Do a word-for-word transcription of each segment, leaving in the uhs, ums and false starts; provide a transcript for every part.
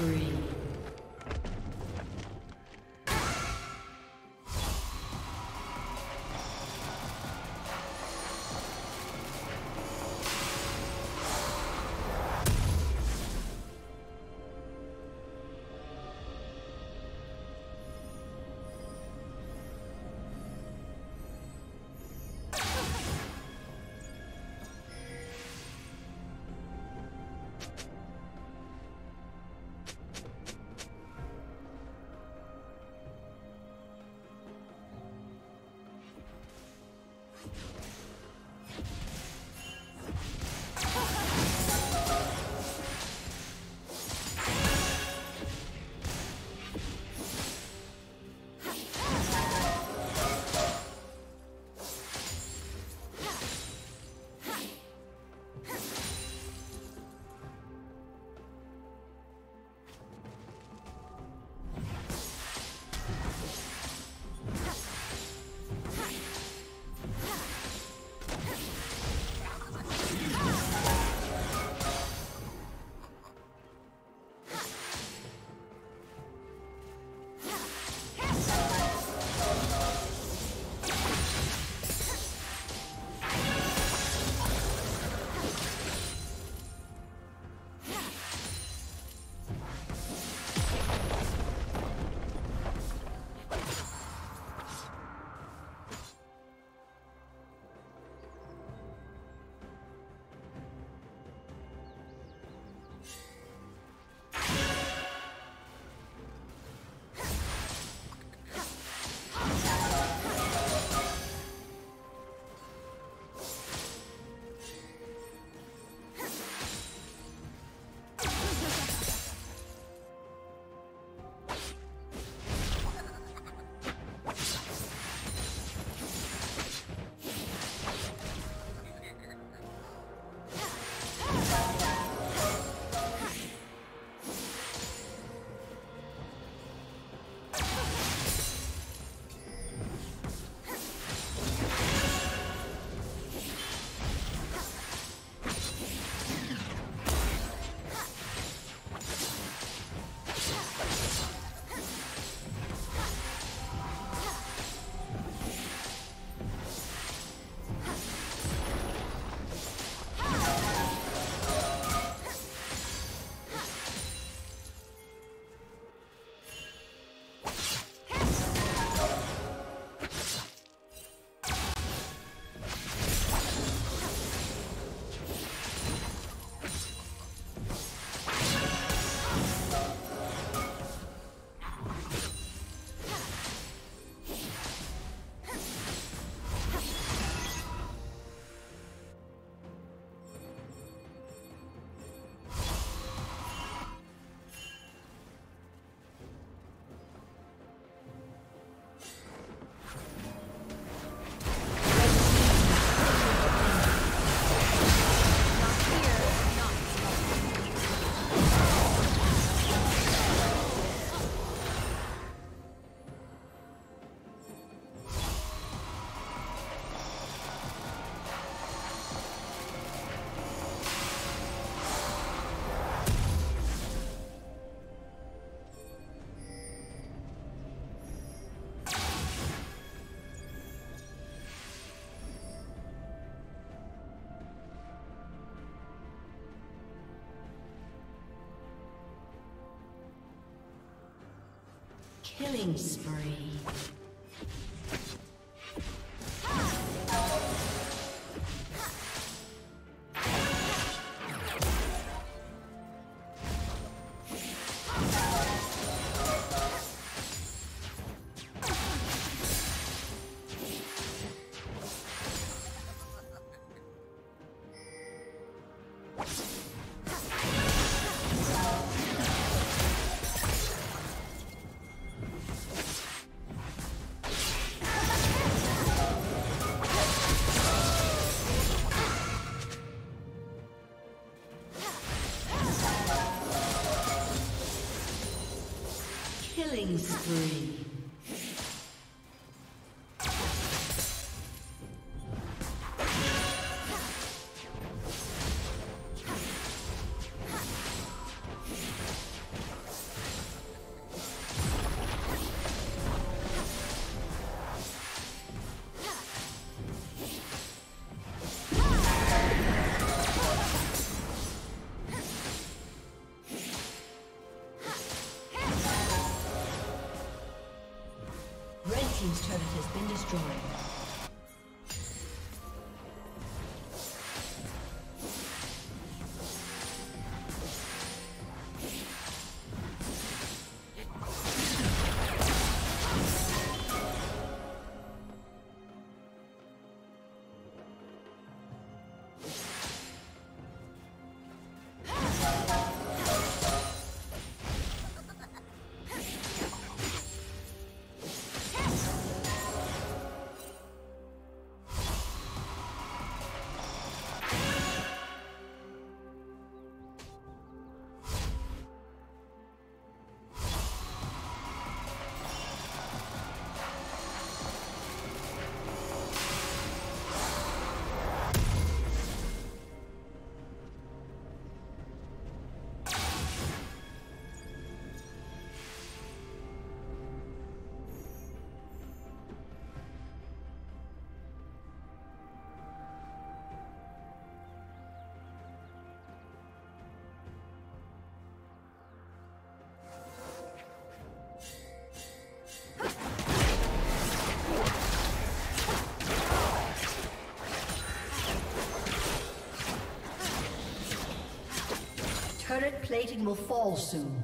spree. Killing spree. Killing spree. team's turret has been destroyed. Turret plating will fall soon.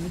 Blue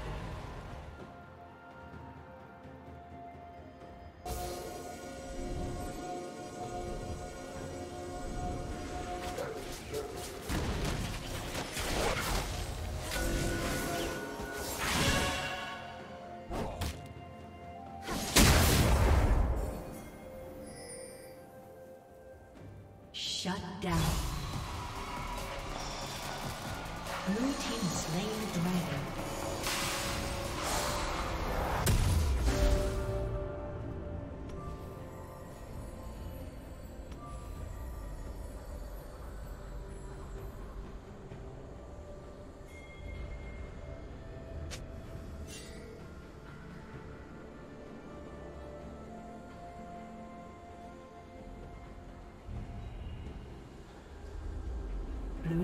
Blue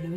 Blue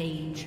page.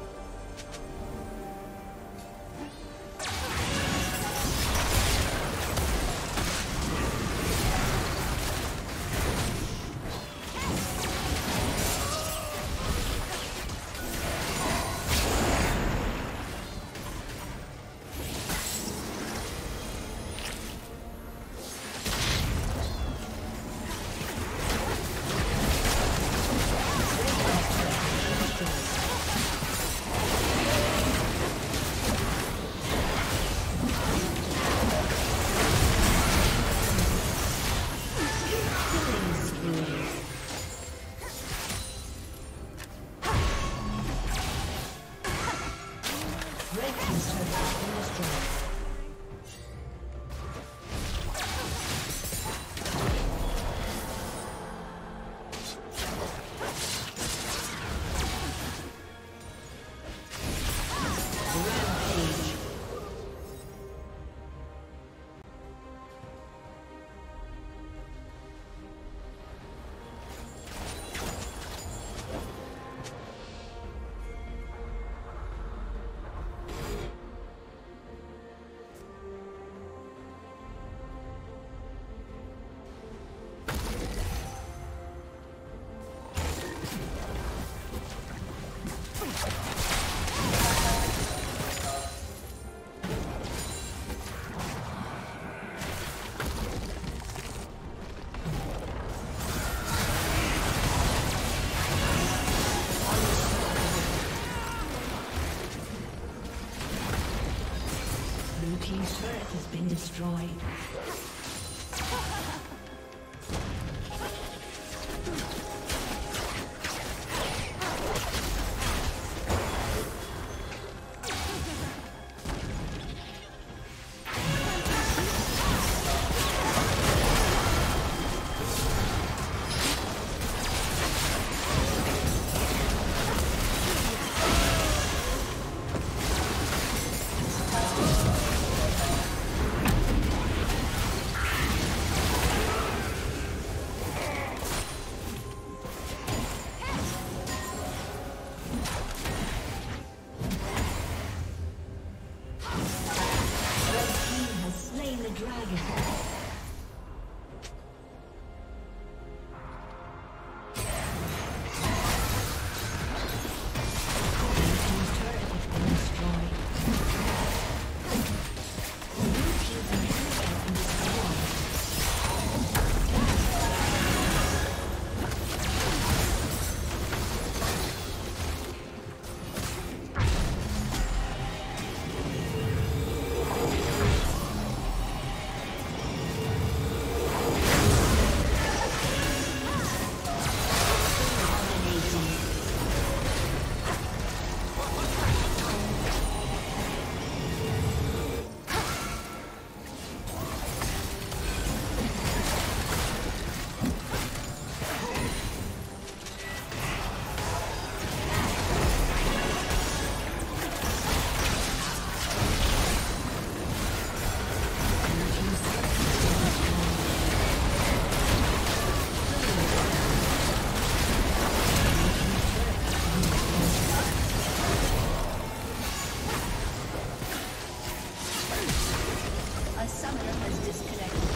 been destroyed. Summoner has disconnected.